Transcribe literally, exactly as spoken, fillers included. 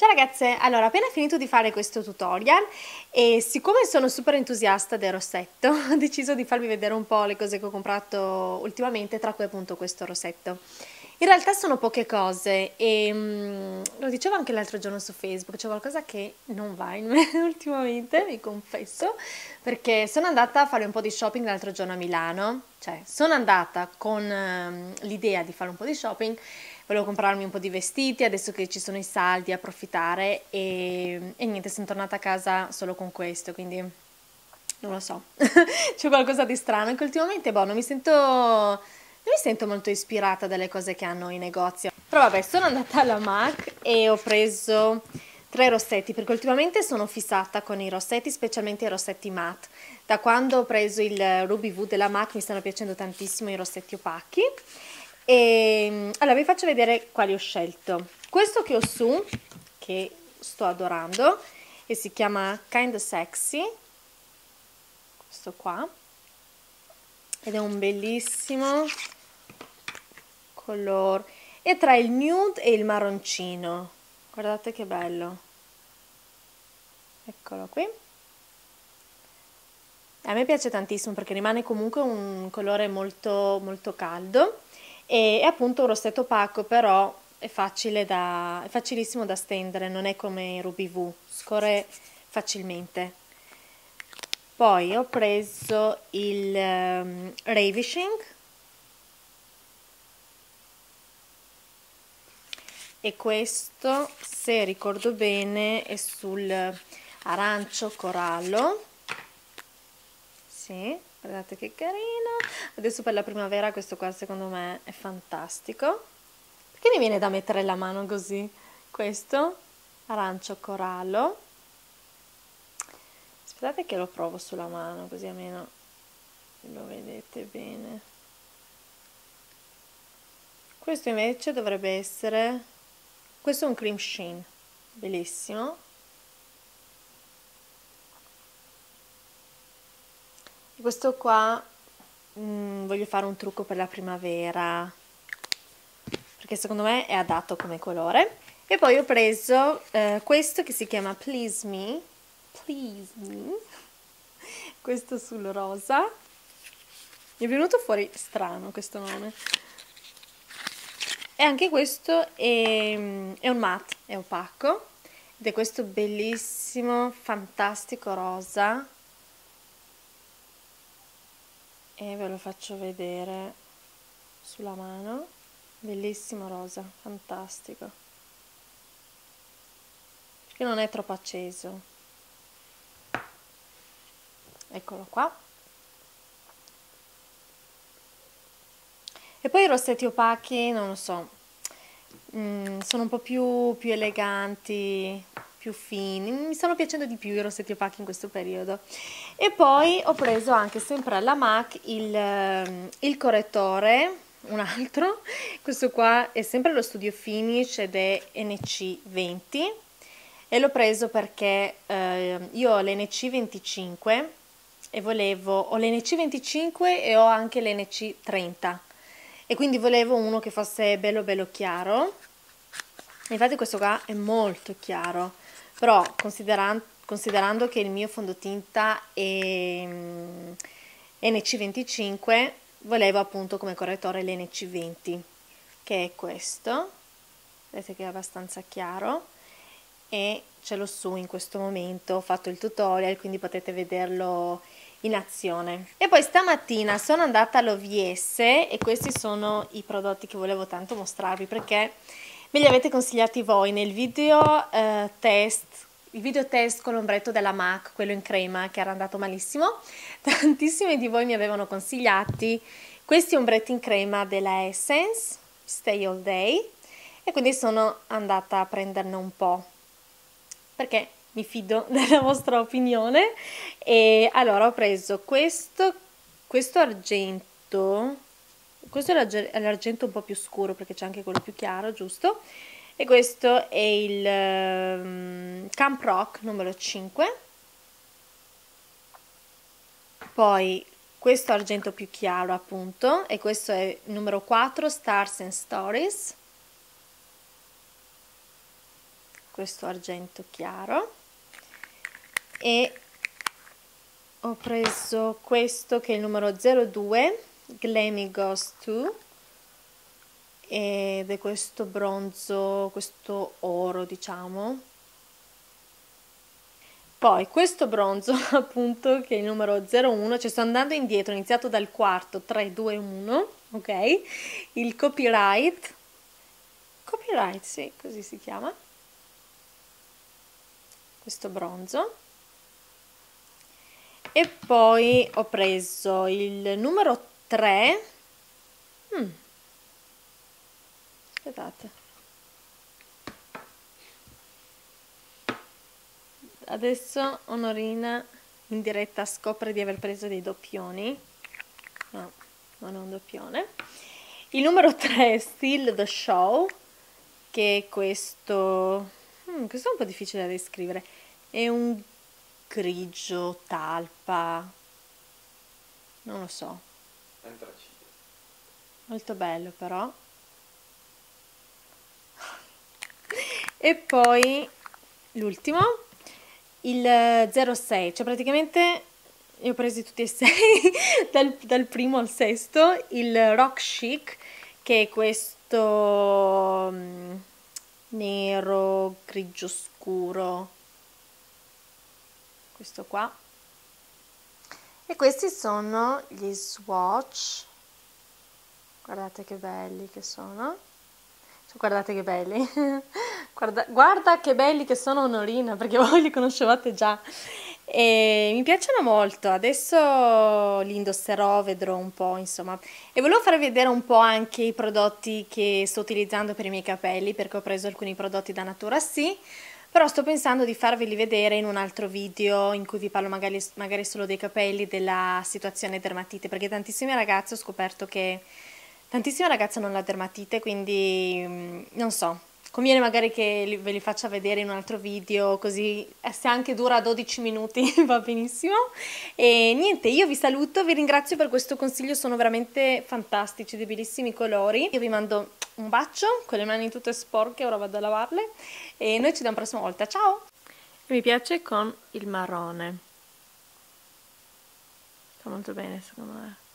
Ciao ragazze, allora ho appena finito di fare questo tutorial e siccome sono super entusiasta del rossetto ho deciso di farvi vedere un po' le cose che ho comprato ultimamente, tra cui appunto questo rossetto. In realtà sono poche cose e um, lo dicevo anche l'altro giorno su Facebook, c'è qualcosa che non va in me ultimamente, vi confesso, perché sono andata a fare un po' di shopping l'altro giorno a Milano, cioè sono andata con um, l'idea di fare un po' di shopping, volevo comprarmi un po' di vestiti, adesso che ci sono i saldi approfittare e, e niente, sono tornata a casa solo con questo, quindi non lo so, c'è qualcosa di strano, che ultimamente boh, non mi sento... mi sento molto ispirata dalle cose che hanno i negozi. Però vabbè, sono andata alla MAC e ho preso tre rossetti, perché ultimamente sono fissata con i rossetti, specialmente i rossetti matte. Da quando ho preso il Ruby Woo della MAC mi stanno piacendo tantissimo i rossetti opachi. E allora vi faccio vedere quali ho scelto. Questo che ho su, che sto adorando, e si chiama Kinda Sexy, questo qua, ed è un bellissimo color, è tra il nude e il marroncino, guardate che bello, eccolo qui. A me piace tantissimo perché rimane comunque un colore molto molto caldo e è appunto un rossetto opaco, però è facile da, è facilissimo da stendere, non è come Ruby Woo, scorre facilmente. Poi ho preso il um, Ravishing e questo, se ricordo bene, è sul arancio corallo, sì, guardate che carino, adesso per la primavera questo qua secondo me è fantastico, perché mi viene da mettere la mano così, questo arancio corallo. Aspettate che lo provo sulla mano, così almeno lo vedete bene. Questo invece dovrebbe essere... questo è un cream sheen, bellissimo. Questo qua mh, voglio fare un trucco per la primavera, perché secondo me è adatto come colore. E poi ho preso eh, questo che si chiama Please Me, Please Me, questo sul rosa, mi è venuto fuori strano questo nome, e anche questo è, è un matte, è opaco, ed è questo bellissimo, fantastico rosa, e ve lo faccio vedere sulla mano, bellissimo rosa, fantastico, perché non è troppo acceso. Eccolo qua. E poi i rossetti opachi, non lo so, mm, sono un po' più, più eleganti, più fini, mi stanno piacendo di più i rossetti opachi in questo periodo. E poi ho preso anche sempre alla MAC il, il correttore, un altro, questo qua è sempre lo Studio Finish ed è N C venti e l'ho preso perché eh, io ho l'N C venticinque e volevo, ho l'N C venticinque e ho anche l'N C trenta e quindi volevo uno che fosse bello bello chiaro, infatti questo qua è molto chiaro, però considerando, considerando che il mio fondotinta è mm, N C venticinque, volevo appunto come correttore l'N C venti, che è questo, vedete che è abbastanza chiaro e ce l'ho su in questo momento, ho fatto il tutorial quindi potete vederlo in azione. E poi stamattina sono andata all'O V S e questi sono i prodotti che volevo tanto mostrarvi perché me li avete consigliati voi nel video eh, test, il video test con l'ombretto della MAC, quello in crema che era andato malissimo, tantissimi di voi mi avevano consigliati questi ombretti in crema della Essence, Stay All Day, e quindi sono andata a prenderne un po' perché mi fido della vostra opinione. E allora ho preso questo, questo argento, questo è l'argento un po' più scuro perché c'è anche quello più chiaro, giusto? E questo è il um, Camp Rock numero cinque, poi questo argento più chiaro appunto, e questo è il numero quattro, Stars and Stories. questo argento chiaro, e ho preso questo che è il numero zero due, Glammy Ghost due, ed è questo bronzo, questo oro diciamo. Poi questo bronzo appunto che è il numero zero uno, cioè sto andando indietro, ho iniziato dal quarto, tre, due, uno, ok? Il copyright, copyright sì, così si chiama, questo bronzo. E poi ho preso il numero tre, hmm. aspettate. Adesso Onorina in diretta scopre di aver preso dei doppioni. No, non è un doppione. Il numero tre è Still the Show, che è questo... Hmm, questo è un po' difficile da descrivere. È un grigio, talpa... Non lo so. Antracite. Molto bello però. E poi l'ultimo... il zero sei, cioè praticamente io ho presi tutti e sei dal, dal primo al sesto, il Rock Chic, che è questo um, nero grigio scuro, questo qua, e questi sono gli swatch, guardate che belli che sono, cioè, guardate che belli Guarda, guarda che belli che sono, Onorina, perché voi li conoscevate già e mi piacciono molto. Adesso li indosserò, vedrò un po', insomma. E volevo farvi vedere un po' anche i prodotti che sto utilizzando per i miei capelli, perché ho preso alcuni prodotti da Natura Sì, però sto pensando di farveli vedere in un altro video in cui vi parlo magari, magari solo dei capelli, della situazione dermatite, perché tantissime ragazze ho scoperto che tantissime ragazze hanno la dermatite, quindi non so. Conviene magari che ve li faccia vedere in un altro video, così se anche dura dodici minuti va benissimo. E niente, io vi saluto, vi ringrazio per questo consiglio, sono veramente fantastici, dei bellissimi colori. Io vi mando un bacio, con le mani tutte sporche, ora vado a lavarle. E noi ci vediamo la prossima volta, ciao! Mi piace con il marrone. Sta molto bene secondo me.